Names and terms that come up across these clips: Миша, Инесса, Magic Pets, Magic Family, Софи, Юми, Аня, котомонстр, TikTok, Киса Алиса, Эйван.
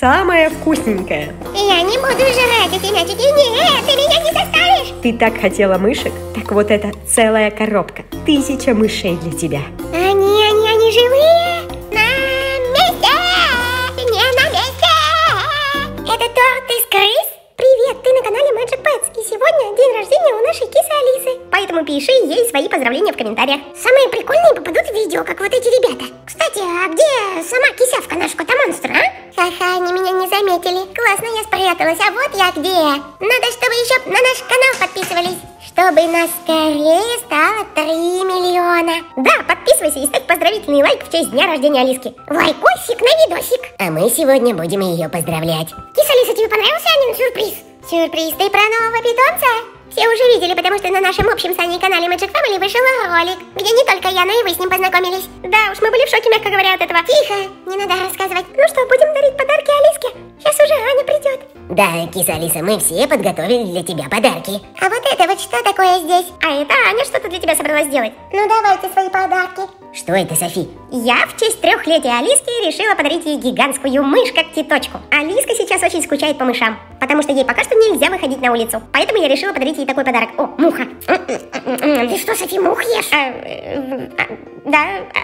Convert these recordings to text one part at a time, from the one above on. самое вкусненькое. Я не буду жрать эти мячики. Нет, ты меня не заставишь. Ты так хотела мышек? Так вот это целая коробка. 1000 мышей для тебя. Они живые? На месте! Не на месте! Это торт из крыс? Привет, ты на канале Magic Pets. И сегодня день рождения у нашей кисы Алисы. Поэтому пиши ей свои поздравления в комментариях. Самые прикольные попадут в видео, как вот эти ребята. Кстати, а где сама кисявка, наш кота-монстр, а? Ха-ха, они меня не заметили. Классно, я спряталась, а вот я где. Надо, чтобы еще на наш канал подписывались. Чтобы нас скорее стало 3 миллиона. Да, подписывайся и ставь поздравительный лайк в честь дня рождения Алиски. Лайкосик на видосик. А мы сегодня будем ее поздравлять. Киса Алиса, тебе понравился Анин сюрприз? Сюрприз, ты про нового питомца? Все уже видели, потому что на нашем общем с Аней канале Magic Family вышел ролик, где не только я, но и вы с ним познакомились. Да уж, мы были в шоке, мягко говоря, от этого. Тихо, не надо рассказывать. Ну что, будем дарить подарки Алиске? Сейчас уже Аня придет. Да, киса Алиса, мы все подготовили для тебя подарки. А вот это вот что такое здесь? А это Аня что-то для тебя собралась сделать. Ну давайте свои подарки. Что это, Софи? Я в честь 3-летия Алиски решила подарить ей гигантскую мышь-когтеточку. Алиска сейчас очень скучает по мышам, потому что ей пока что нельзя выходить на улицу. Поэтому я решила подарить ей такой подарок. О, муха. Ты что, Софи, мух ешь? Да.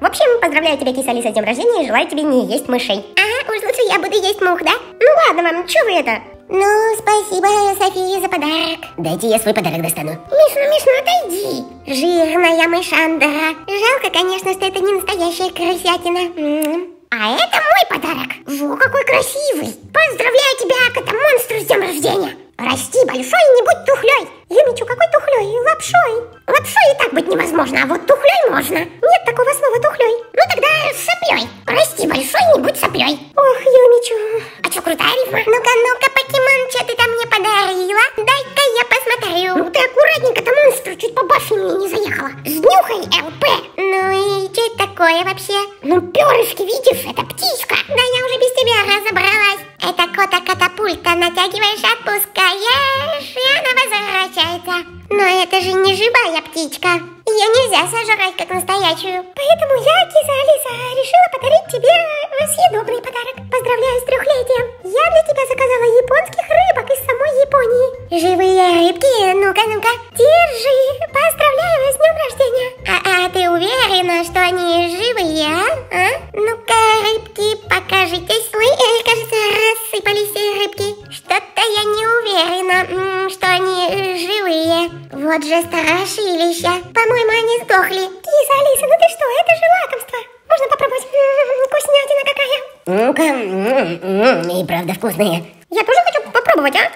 В общем, поздравляю тебя, киса Алиса, с днем рождения и желаю тебе не есть мышей. Ага, уж лучше я буду есть мух, да? Ну ладно вам, чё вы это? Ну, спасибо, София, за подарок. Дайте я свой подарок достану. Миша, отойди. Жирная мышандра. Жалко, конечно, что это не настоящая крысятина. А это мой подарок. Во, какой красивый. Поздравляю тебя, кота-монстру, с днем рождения. Расти большой, не будь тухлей. Юмичу, какой тухлей? Лапшой. Лапшой и так быть невозможно, а вот тухлей можно. Нет такого слова тухлей. Ну тогда соплей. Расти большой, не будь соплей. Ох, Юмичу. А чё, крутая рифма? Ну-ка, покемон, что ты там мне подарила? Дай-ка я посмотрю. Ну ты аккуратненько-то, монстр, чуть по башне мне не заехала. Снюхай, ЛП. Ну и что это такое вообще? Ну перышки, видишь, это птичка. Да я уже без тебя разобралась. Это кота-катапульта, натягиваешь, отпускаешь, и она возвращается. Но это же не живая птичка. Ее нельзя сожрать, как настоящую. Поэтому я, киса Алиса, решила подарить тебе съедобный подарок. Поздравляю с 3-летием. Я для тебя заказала японских рыбок из самой Японии. Живые рыбки? Ну-ка. Держи. Поздравляю с днем рождения. А ты уверена, что они живые, а? Ну-ка, рыбки, покажитесь. Ой, кажется, рассыпались рыбки. Что-то я не уверена, что они живые. Вот же страшилище. По-моему, они сдохли. Киса Алиса, ну ты что, это же лакомство. Можно попробовать? Вкуснятина какая. Ну-ка, и правда вкусные. Я тоже хочу попробовать, а?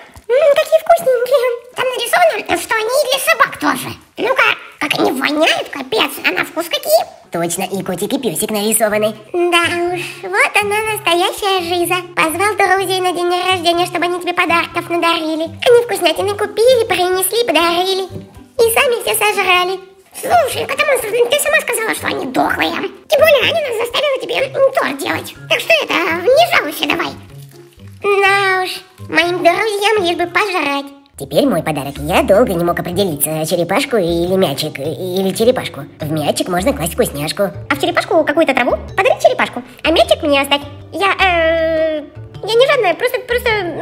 Какие вкусненькие. Там нарисовано, что они и для собак тоже. Ну-ка, как они воняют, капец. А на вкус какие? Точно, и котик, и песик нарисованы. Да уж, вот она, настоящая жиза. Позвал друзей на день рождения, чтобы они тебе подарков надарили. Они вкуснятины купили, принесли, подарили. И сами все сожрали. Слушай, потому что ты сама сказала, что они дохлые. Тем более, Аня нас заставила тебе торт делать. Так что это, не жалуйся давай. Да уж, моим друзьям лишь бы пожрать. Теперь мой подарок. Я долго не мог определиться, черепашку или мячик, или черепашку. В мячик можно класть вкусняшку. А в черепашку какую-то траву? Подари черепашку. А мячик мне оставь. Я не жадная, просто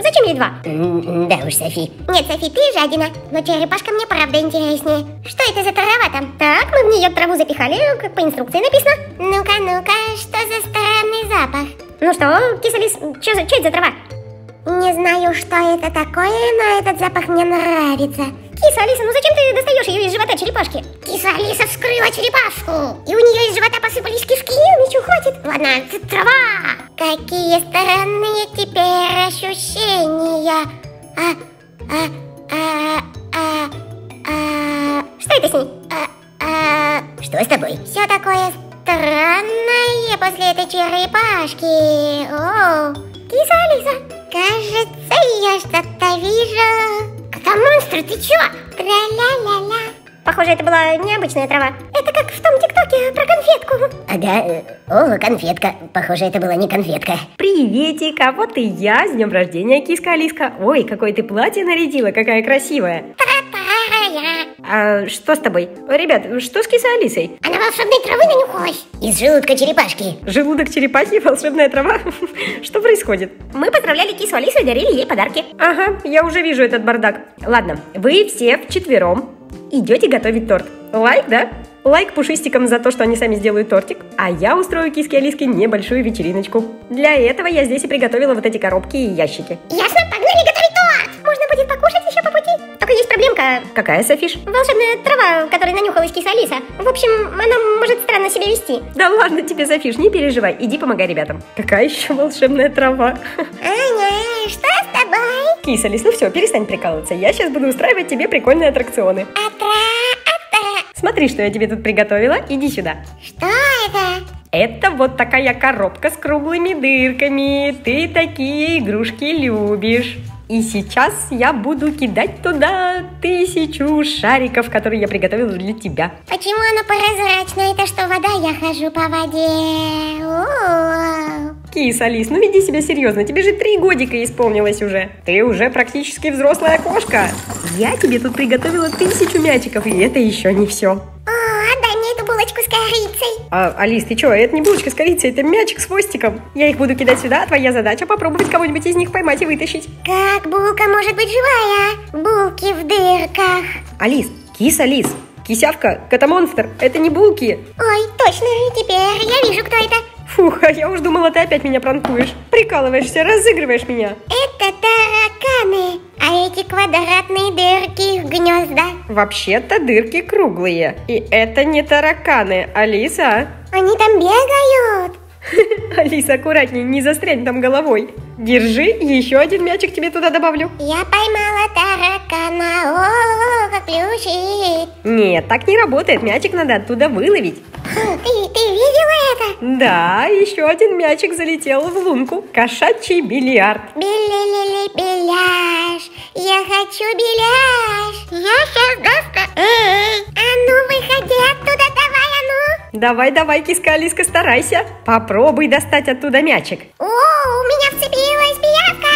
зачем ей 2? Да уж, Софи. Нет, Софи, ты жадина. Но черепашка мне правда интереснее. Что это за трава там? Так, мы в нее траву запихали, как по инструкции написано. Ну-ка, что за странный запах? Ну что, киса Алис, что это за трава? Не знаю, что это такое, но этот запах мне нравится. Киса Алиса, ну зачем ты достаешь ее из живота черепашки? Киса Алиса вскрыла черепашку, и у нее из живота посыпались кишки. Мичу, хватит. Ладно, трава. Какие странные теперь ощущения. Что это с ней? Что с тобой? Все такое странное после этой черепашки. О, киса Алиса, кажется, я что-то вижу. Кота-монстр, ты чё? Тра-ля-ля-ля. Похоже, это была необычная трава. Это как в том ТикТоке про конфетку. Ага, о, конфетка. Похоже, это была не конфетка. Приветик, а вот и я. С днем рождения, киска Алиска. Ой, какое ты платье нарядила, какая красивая. Тра-та-я. А что с тобой? Ребят, что с Кисой Алисой? Она волшебной травы нанюхалась. Из желудка черепашки. Желудок черепахи, волшебная трава? Что происходит? Мы поздравляли Кису Алису и дарили ей подарки. Ага, я уже вижу этот бардак. Ладно, вы все вчетвером идете готовить торт. Лайк, да? Лайк пушистикам за то, что они сами сделают тортик. А я устрою Киске Алиске небольшую вечериночку. Для этого я здесь и приготовила вот эти коробки и ящики. Ясно, погнали готовить торт! Можно будет покушать еще по пути. Только есть проблемка. Какая, Софиш? Волшебная трава, которой нанюхалась Киса Алиса. В общем, она может странно себя вести. Да ладно тебе, Софиш, не переживай. Иди помогай ребятам. Какая еще волшебная трава? Аня, что с тобой? Киса Алис, ну все, перестань прикалываться. Я сейчас буду устраивать тебе прикольные аттракционы. Смотри, что я тебе тут приготовила. Иди сюда. Что это? Это вот такая коробка с круглыми дырками. Ты такие игрушки любишь. И сейчас я буду кидать туда 1000 шариков, которые я приготовила для тебя. Почему она прозрачная? Это что, вода? Я хожу по воде. О-о-о. Киса Алис, ну веди себя серьезно. Тебе же 3 годика исполнилось уже. Ты уже практически взрослая кошка. Я тебе тут приготовила 1000 мячиков, и это еще не все. О, дай мне эту булочку с корицей. Алис, ты что, это не булочка с корицей, это мячик с хвостиком. Я их буду кидать сюда, а твоя задача попробовать кого-нибудь из них поймать и вытащить. Как булка может быть живая? Булки в дырках. Алис, Киса Алис, кисявка, кота-монстр, это не булки. Ой, точно, теперь я вижу, кто это. Фух, а я уж думала, ты опять меня пранкуешь. Прикалываешься, разыгрываешь меня. Это тараканы. А эти квадратные дырки в гнезда? Вообще-то дырки круглые. И это не тараканы, Алиса. Они там бегают. Алиса, аккуратнее, не застрянь там головой. Держи, еще один мячик тебе туда добавлю. Я поймала таракана, о, как плющит. Нет, так не работает, мячик надо оттуда выловить. Ты видела это? Да, еще один мячик залетел в лунку. Кошачий бильярд. Билли-ли-ли-беляш, я хочу беляш. Я сейчас доста... А ну, выходи оттуда, давай, а ну. Давай-давай, Киска Алиска, старайся. Попробуй достать оттуда мячик. О, у меня вцепилась пиявка.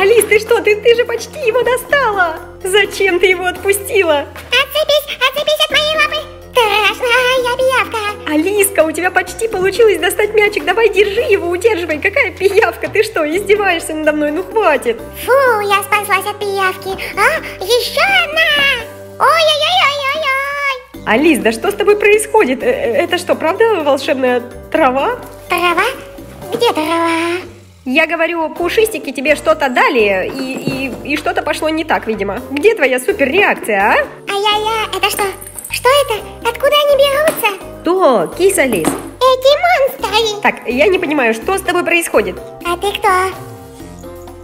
Алис, ты что, ты же почти его достала. Зачем ты его отпустила? Отцепись от моей лапы. Страшно, я пиявка. Алиска, у тебя почти получилось достать мячик. Давай, держи его, удерживай. Какая пиявка? Ты что, издеваешься надо мной? Ну, хватит. Фу, я спаслась от пиявки. А, еще одна. Ой-ой-ой-ой-ой-ой. Алис, да что с тобой происходит? Это что, правда волшебная трава? Трава? Где трава? Я говорю, пушистики тебе что-то дали, и что-то пошло не так, видимо. Где твоя суперреакция, а? Ай-яй-яй, это что? Что это? Откуда они берутся? Кто, Киса Алис? Эти монстры! Так, я не понимаю, что с тобой происходит? А ты кто?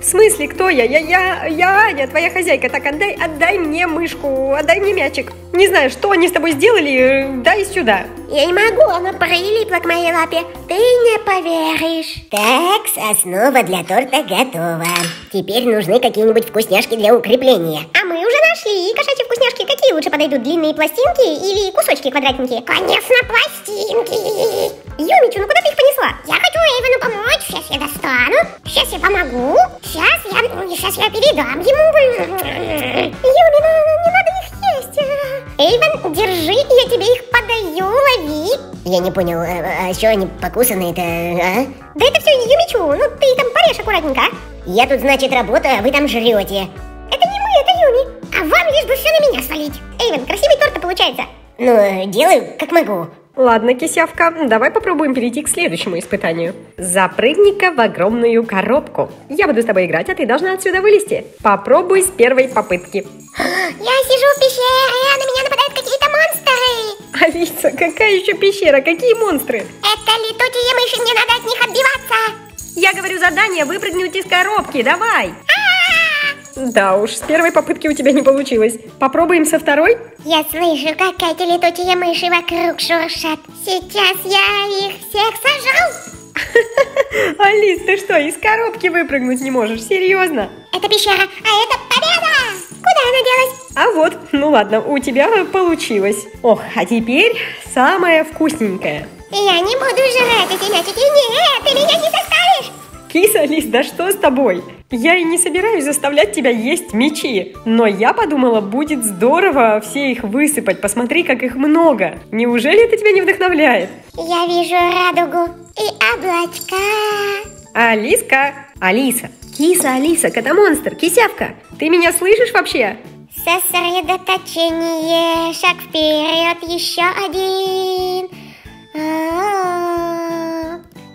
В смысле, кто я? Я Аня, твоя хозяйка. Так, отдай мне мышку, отдай мне мячик. Не знаю, что они с тобой сделали, дай сюда. Я не могу, она прилипла к моей лапе. Ты не поверишь. Так, основа для торта готова. Теперь нужны какие-нибудь вкусняшки для укрепления. А мы уже нашли кошачьи вкусняшки. Какие лучше подойдут, длинные пластинки или кусочки квадратненькие? Конечно, пластинки. Юмичу, ну куда ты их понесла? Я хочу Эйвану помочь, сейчас я достану. Сейчас я помогу. Сейчас я передам ему. Юми, не надо их есть. Эйван, держи, я тебе их подаю, лови. Я не понял, а что они покусанные-то, а? Да это все Юмичу, ну ты там порежь аккуратненько. Я тут, значит, работаю, а вы там жрете. Это не мы, это Юми. А вам лишь бы все на меня свалить. Эйван, красивый торт-то получается. Ну, делаю, как могу. Ладно, кисявка, давай попробуем перейти к следующему испытанию. Запрыгни-ка в огромную коробку. Я буду с тобой играть, а ты должна отсюда вылезти. Попробуй с первой попытки. Я сижу в пещере, а на меня нападают какие-то монстры. Алиса, какая еще пещера? Какие монстры? Это летучие мыши, мне надо от них отбиваться. Я говорю задание, выпрыгнуть из коробки, давай. Да уж, с первой попытки у тебя не получилось. Попробуем со второй? Я слышу, как эти летучие мыши вокруг шуршат. Сейчас я их всех сожру. Алис, ты что, из коробки выпрыгнуть не можешь? Серьезно? Это пещера, а это победа! Куда она делась? А вот, ну ладно, у тебя получилось. Ох, а теперь самое вкусненькое. Я не буду жрать эти мячики, нет, ты меня не заставишь. Киса Алис, да что с тобой? Я и не собираюсь заставлять тебя есть мечи, но я подумала, будет здорово все их высыпать, посмотри, как их много. Неужели это тебя не вдохновляет? Я вижу радугу и облачка. Алиска, Алиса, Киса Алиса, кота-монстр, кисявка, ты меня слышишь вообще? Сосредоточение, шаг вперед, еще один.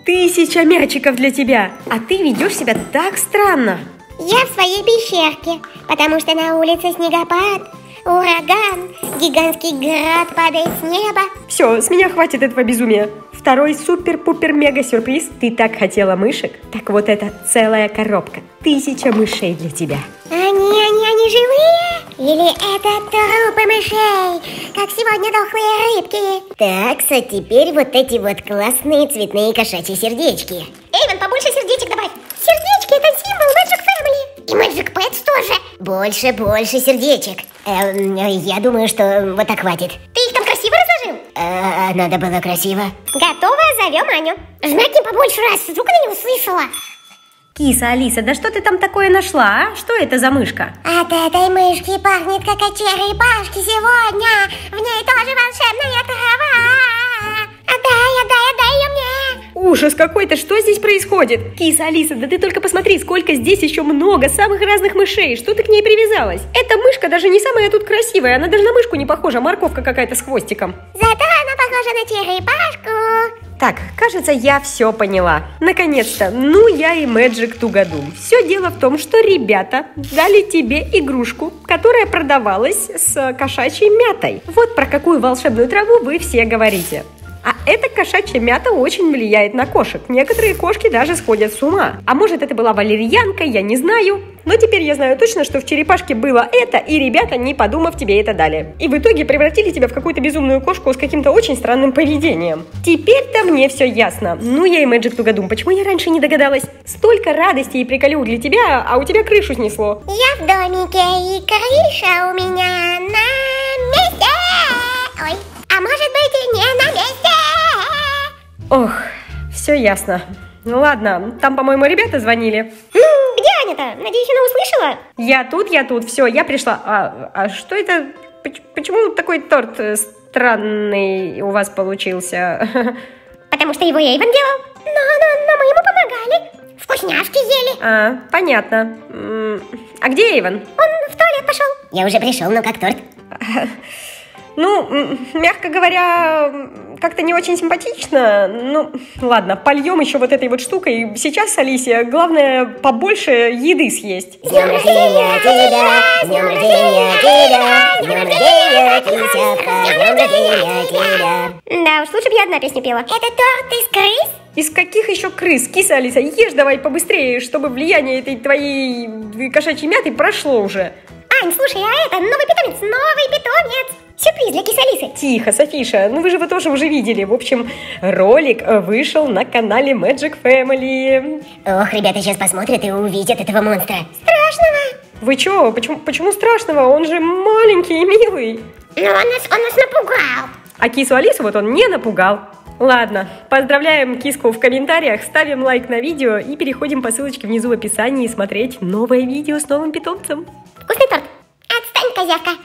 Тысяча мячиков для тебя, а ты ведешь себя так странно. Я в своей пещерке, потому что на улице снегопад, ураган, гигантский град падает с неба. Все, с меня хватит этого безумия. Второй супер-пупер-мега-сюрприз. Ты так хотела мышек? Так вот это целая коробка. 1000 мышей для тебя. Они живые? Или это трупы мышей, как сегодня дохлые рыбки? Такс, а теперь вот эти вот классные цветные кошачьи сердечки. Эйван, побольше сердечек добавь. Сердечки – это символ Magic Family. И Magic Pets тоже. Больше сердечек. Я думаю, что вот так хватит. Ты их там красиво разложил? Надо было красиво. Готово, зовем Аню. Жмякни побольше раз, вдруг она не услышала. Киса Алиса, да что ты там такое нашла, а? Что это за мышка? От этой мышки пахнет, как от черепашки сегодня. В ней тоже волшебная трава. Отдай ее мне. Ужас какой-то, что здесь происходит? Киса Алиса, да ты только посмотри, сколько здесь еще много самых разных мышей. Что ты к ней привязалась? Эта мышка даже не самая тут красивая. Она даже на мышку не похожа, морковка какая-то с хвостиком. Зато она похожа на черепашку. Так, кажется, я все поняла. Наконец-то, я и Magic Тугодум. Все дело в том, что ребята дали тебе игрушку, которая продавалась с кошачьей мятой. Вот про какую волшебную траву вы все говорите. А эта кошачья мята очень влияет на кошек. Некоторые кошки даже сходят с ума. А может, это была валерьянка, я не знаю. Но теперь я знаю точно, что в черепашке было это, и ребята, не подумав, тебе это дали. И в итоге превратили тебя в какую-то безумную кошку с каким-то очень странным поведением. Теперь-то мне все ясно. Я и Magic Тугодум. Почему я раньше не догадалась? Столько радости и приколю для тебя, а у тебя крышу снесло. Я в домике, и крыша у меня на месте. Ой, а может быть и не на месте. Ох, все ясно. Ну ладно, там, по-моему, ребята звонили. Где Аня-то? Надеюсь, она услышала? Я тут, все, я пришла. А что это? Почему такой торт странный у вас получился? Потому что его Эйван делал. Но мы ему помогали. Вкусняшки ели. Понятно. А где Эйван? Он в туалет пошел. Я уже пришел, но как торт? Мягко говоря, как-то не очень симпатично. Ладно, польем еще вот этой вот штукой. Сейчас, Алисе, главное побольше еды съесть. С днем рождения тебя! С днем рождения тебя! С днем рождения, кисявка! С днем рождения тебя! Да уж, лучше бы я одна песню пела. Это торт из крыс? Из каких еще крыс? Киса Алиса, ешь давай побыстрее, чтобы влияние этой твоей кошачьей мяты прошло уже. Ань, слушай, а это новый питомец! Сюрприз для Кисы Алисы. Тихо, Софиша, вы же его тоже уже видели. В общем, ролик вышел на канале Magic Family. Ох, ребята сейчас посмотрят и увидят этого монстра. Страшного. Вы чё? Почему страшного? Он же маленький и милый. Он нас напугал. А Кису Алису он не напугал. Ладно, поздравляем киску в комментариях, ставим лайк на видео и переходим по ссылочке внизу в описании смотреть новое видео с новым питомцем. Вкусный торт. Отстань, козявка.